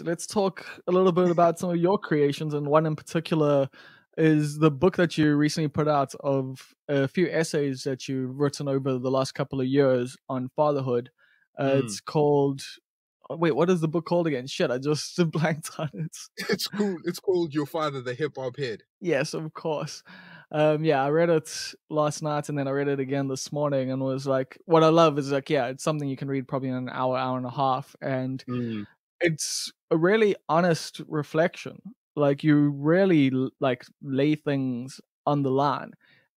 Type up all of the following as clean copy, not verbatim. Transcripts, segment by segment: let's talk a little bit about some of your creations, and one in particular is the book that you recently put out of a few essays that you've written over the last couple of years on fatherhood. It's called, oh, wait, what is the book called again? Shit, I just blanked on it. It's cool. It's called Your Father, the Hip Hop Head. Yes, of course. Yeah, I read it last night and then I read it again this morning and was like, what I love is like, yeah, it's something you can read probably in an hour, hour and a half. And it's a really honest reflection. Like you really like lay things on the line.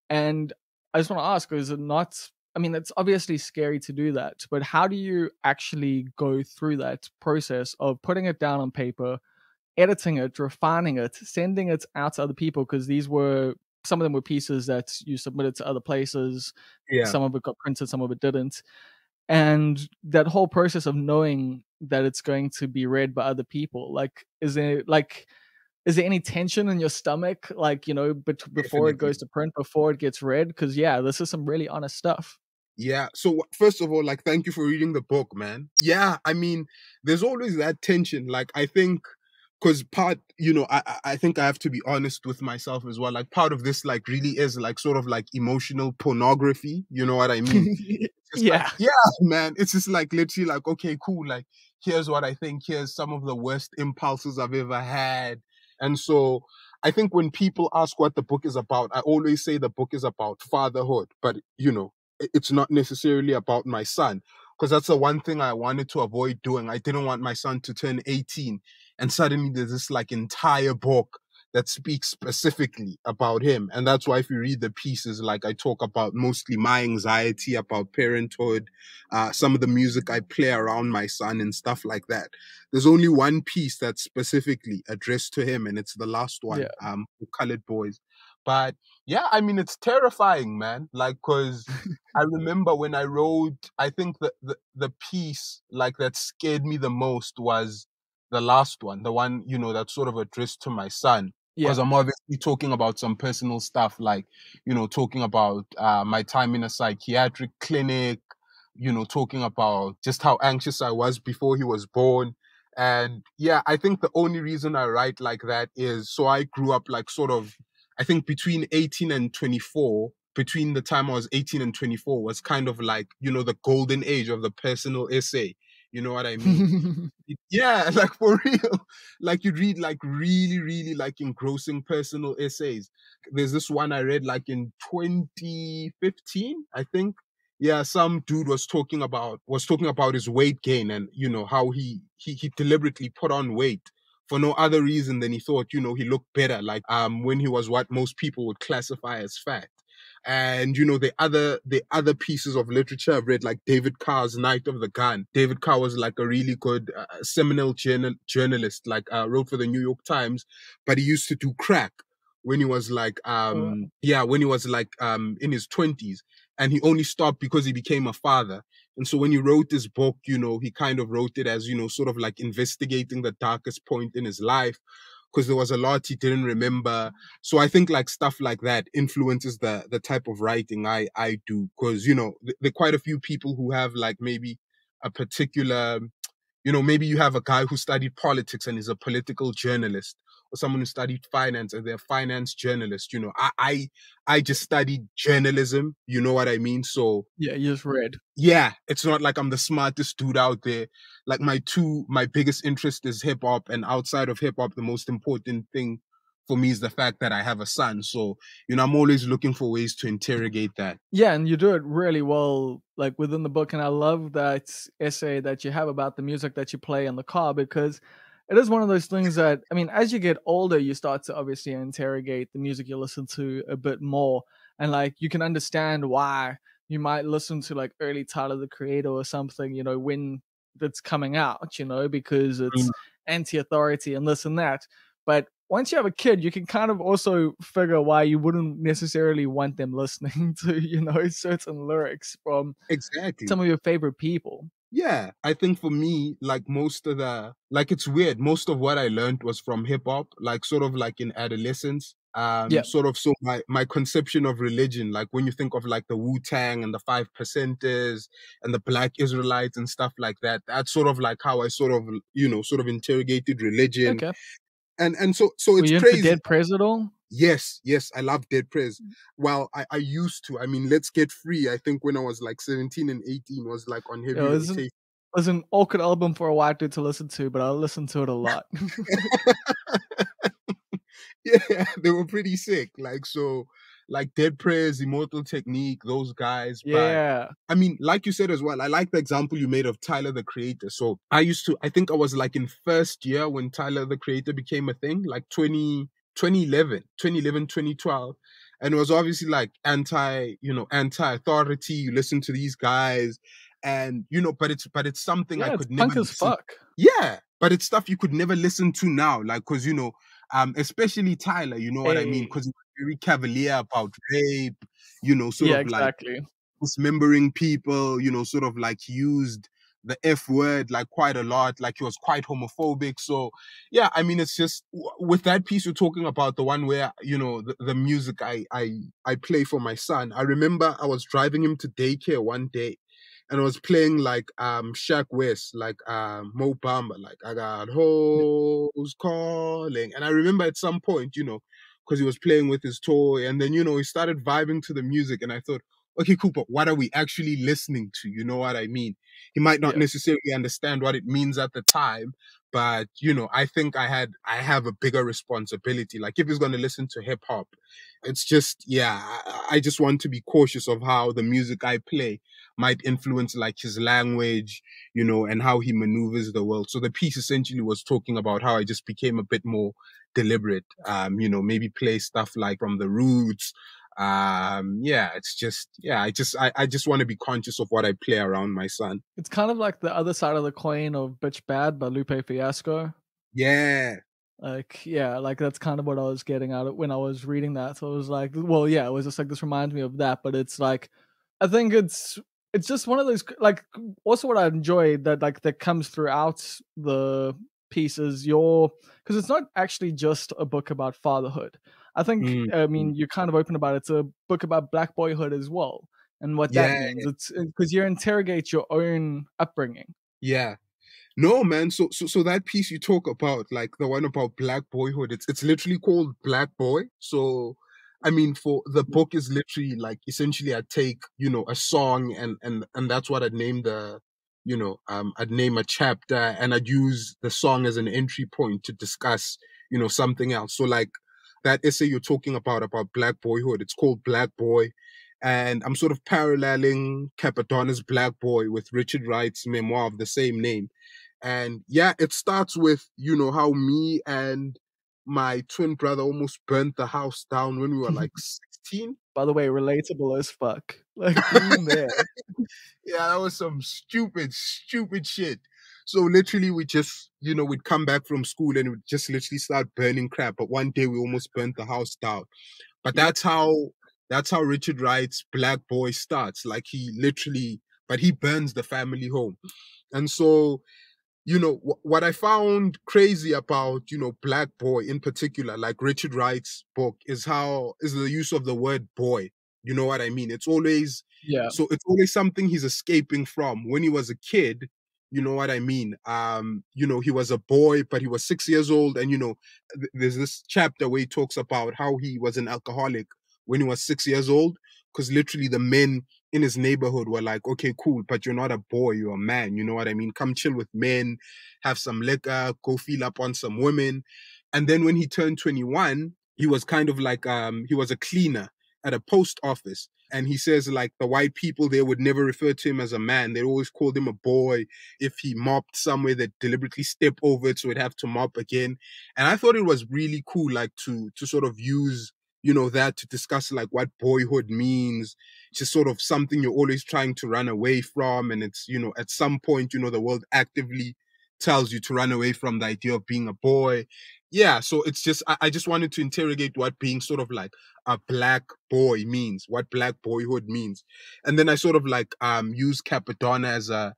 And I just want to ask, is it not, I mean, it's obviously scary to do that, but how do you actually go through that process of putting it down on paper, editing it, refining it, sending it out to other people? Because these were, some of them were pieces that you submitted to other places. Yeah. Some of it got printed, some of it didn't. And that whole process of knowing that it's going to be read by other people, like, is there any tension in your stomach, like, you know, before it goes to print, before it gets read? Because, yeah, this is some really honest stuff. Yeah. So first of all, like, thank you for reading the book, man. Yeah. I mean, there's always that tension. Like, I think because part, you know, I think I have to be honest with myself as well. Like part of this, like, really is like sort of like emotional pornography. You know what I mean? Yeah. Like, yeah, man. It's just like literally like, okay, cool. Like, here's what I think. Here's some of the worst impulses I've ever had. And so I think when people ask what the book is about, I always say the book is about fatherhood, but, you know, it's not necessarily about my son, because that's the one thing I wanted to avoid doing. I didn't want my son to turn 18 and suddenly there's this like entire book that speaks specifically about him. And that's why if you read the pieces, like I talk about mostly my anxiety about parenthood, some of the music I play around my son and stuff like that. There's only one piece that's specifically addressed to him, and it's the last one, yeah. Colored Boys. But yeah, I mean, it's terrifying, man. Like, cause I remember when I wrote, I think the piece like that scared me the most was the last one, the one, you know, that's sort of addressed to my son. Because I'm obviously talking about some personal stuff, like, you know, talking about my time in a psychiatric clinic, you know, talking about just how anxious I was before he was born. And yeah, I think the only reason I write like that is so I grew up like sort of, I think between 18 and 24, between the time I was 18 and 24 was kind of like, you know, the golden age of the personal essay. You know what I mean? Yeah, like for real. Like you read like really, really like engrossing personal essays. There's this one I read like in 2015, I think. Yeah, some dude was talking about his weight gain and, you know, how he deliberately put on weight for no other reason than he thought, you know, he looked better, like when he was what most people would classify as fat. And, you know, the other pieces of literature I've read, like David Carr's Night of the Gun. David Carr was like a really good seminal journalist, like wrote for the New York Times, but he used to do crack when he was like, in his 20s. And he only stopped because he became a father. And so when he wrote this book, you know, he kind of wrote it as, you know, sort of like investigating the darkest point in his life, because there was a lot he didn't remember. So I think like stuff like that influences the type of writing I do. Because, you know, there are quite a few people who have like maybe a particular, you know, maybe you have a guy who studied politics and is a political journalist, or someone who studied finance and they're a finance journalist. You know, I just studied journalism. You know what I mean? So yeah, you just read. Yeah. It's not like I'm the smartest dude out there. Like my biggest interest is hip hop, and outside of hip hop, the most important thing for me is the fact that I have a son. So, you know, I'm always looking for ways to interrogate that. Yeah. And you do it really well, like within the book. And I love that essay that you have about the music that you play in the car, because it is one of those things that, I mean, as you get older, you start to obviously interrogate the music you listen to a bit more. And like, you can understand why you might listen to like early Tyler, the Creator or something, you know, when that's coming out, you know, because it's anti-authority and this and that. But once you have a kid, you can kind of also figure why you wouldn't necessarily want them listening to, you know, certain lyrics from some of your favorite people. Yeah, I think for me, like most of the, like it's weird, most of what I learned was from hip hop, like sort of like in adolescence. sort of, so my conception of religion, like when you think of like the Wu-Tang and the 5 Percenters and the Black Israelites and stuff like that, that's sort of like how I sort of, you know, sort of interrogated religion. Okay. And so it's crazy. Dead Prez at all? Yes, I love Dead Prez. Well, I used to. I mean, Let's Get Free, I think when I was like 17 and 18 was like on heavy rotation. It was an awkward album for a white dude to listen to, but I listened to it a lot. Yeah, they were pretty sick. Like, so, like Dead Prez, Immortal Technique, those guys. Yeah. But, I mean, like you said as well, I like the example you made of Tyler, the Creator. So I think I was like in first year when Tyler, the Creator became a thing, like 2012. And it was obviously like anti-authority. You listen to these guys and, you know, but it's something I could never. Punk as fuck. Yeah. But it's stuff you could never listen to now. Like, cause, you know, especially Tyler, you know what I mean? Because he was very cavalier about rape, you know, sort of like dismembering people, you know, sort of like he used the F word like quite a lot, like he was quite homophobic. So yeah, I mean, it's just with that piece you're talking about, the one where, you know, the music I play for my son. I remember I was driving him to daycare one day and I was playing like Shaq West, like Mo Bamba, like I got hoes calling. And I remember at some point, you know, because he was playing with his toy and then, you know, he started vibing to the music and I thought, okay, Cooper, what are we actually listening to? You know what I mean? He might not necessarily understand what it means at the time, but, you know, I think I have a bigger responsibility. Like if he's going to listen to hip hop, it's just, yeah, I just want to be cautious of how the music I play might influence like his language, you know, and how he maneuvers the world. So the piece essentially was talking about how I just became a bit more deliberate, you know, maybe play stuff like from the Roots. I just want to be conscious of what I play around my son. It's kind of like the other side of the coin of Bitch Bad by Lupe Fiasco. Yeah. Like that's kind of what I was getting out of when I was reading that. So it was like, well, yeah, it was just like, this reminds me of that, but it's like, I think it's just one of those, like, also what I enjoyed that comes throughout the piece is because it's not actually just a book about fatherhood. I think, I mean, you're kind of open about it. It's a book about Black boyhood as well and what that means. It's because you interrogate your own upbringing. Yeah. No, man. So that piece you talk about, like the one about Black boyhood, it's literally called Black Boy. So, I mean, for the book is literally like, essentially I take, you know, a song and that's what I'd name the, you know, I'd name a chapter and I'd use the song as an entry point to discuss, you know, something else. So like, that essay you're talking about Black boyhood, it's called Black Boy. And I'm sort of paralleling Capadonna's Black Boy with Richard Wright's memoir of the same name. And yeah, it starts with, you know, how me and my twin brother almost burnt the house down when we were like 16. By the way, relatable as fuck. Like, man. Yeah, that was some stupid, stupid shit. So literally we just, you know, we'd come back from school and we'd just literally start burning crap. But one day we almost burnt the house down. But that's how Richard Wright's Black Boy starts. Like he literally, but he burns the family home. And so, you know, what I found crazy about, you know, Black Boy in particular, like Richard Wright's book is the use of the word boy. You know what I mean? It's always, so it's always something he's escaping from. When he was a kid, you know what I mean? You know, he was a boy, but he was 6 years old. And, you know, there's this chapter where he talks about how he was an alcoholic when he was 6 years old, because literally the men in his neighborhood were like, okay, cool, but you're not a boy, you're a man. You know what I mean? Come chill with men, have some liquor, go feel up on some women. And then when he turned 21, he was kind of like, he was a cleaner at a post office. And he says, like, the white people, they would never refer to him as a man. They always called him a boy. If he mopped somewhere, they'd deliberately step over it, so he'd have to mop again. And I thought it was really cool, like, to sort of use, you know, that to discuss, like, what boyhood means. It's just sort of something you're always trying to run away from. And it's, you know, at some point, you know, the world actively tells you to run away from the idea of being a boy. Yeah, so it's just, I just wanted to interrogate what being sort of like a Black boy means, what Black boyhood means. And then I sort of like use Capadonna as a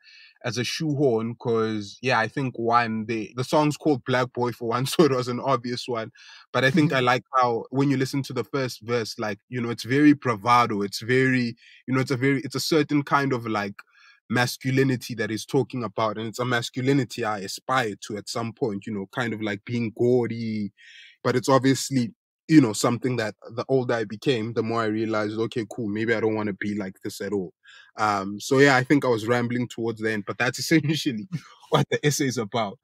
as a shoehorn, because I think the song's called Black Boy for one, so it was an obvious one. But I think I like how when you listen to the first verse, like, you know, it's very bravado, it's very, you know, it's a certain kind of like masculinity that he's talking about, and it's a masculinity I aspired to at some point, you know, kind of like being gaudy. But it's obviously, you know, something that the older I became, the more I realized, okay, cool, maybe I don't want to be like this at all. So yeah, I think I was rambling towards the end, but that's essentially what the essay is about.